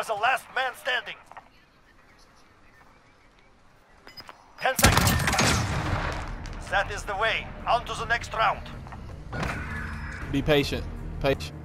was the last man standing. 10 seconds. That is the way. On to the next round. Be patient.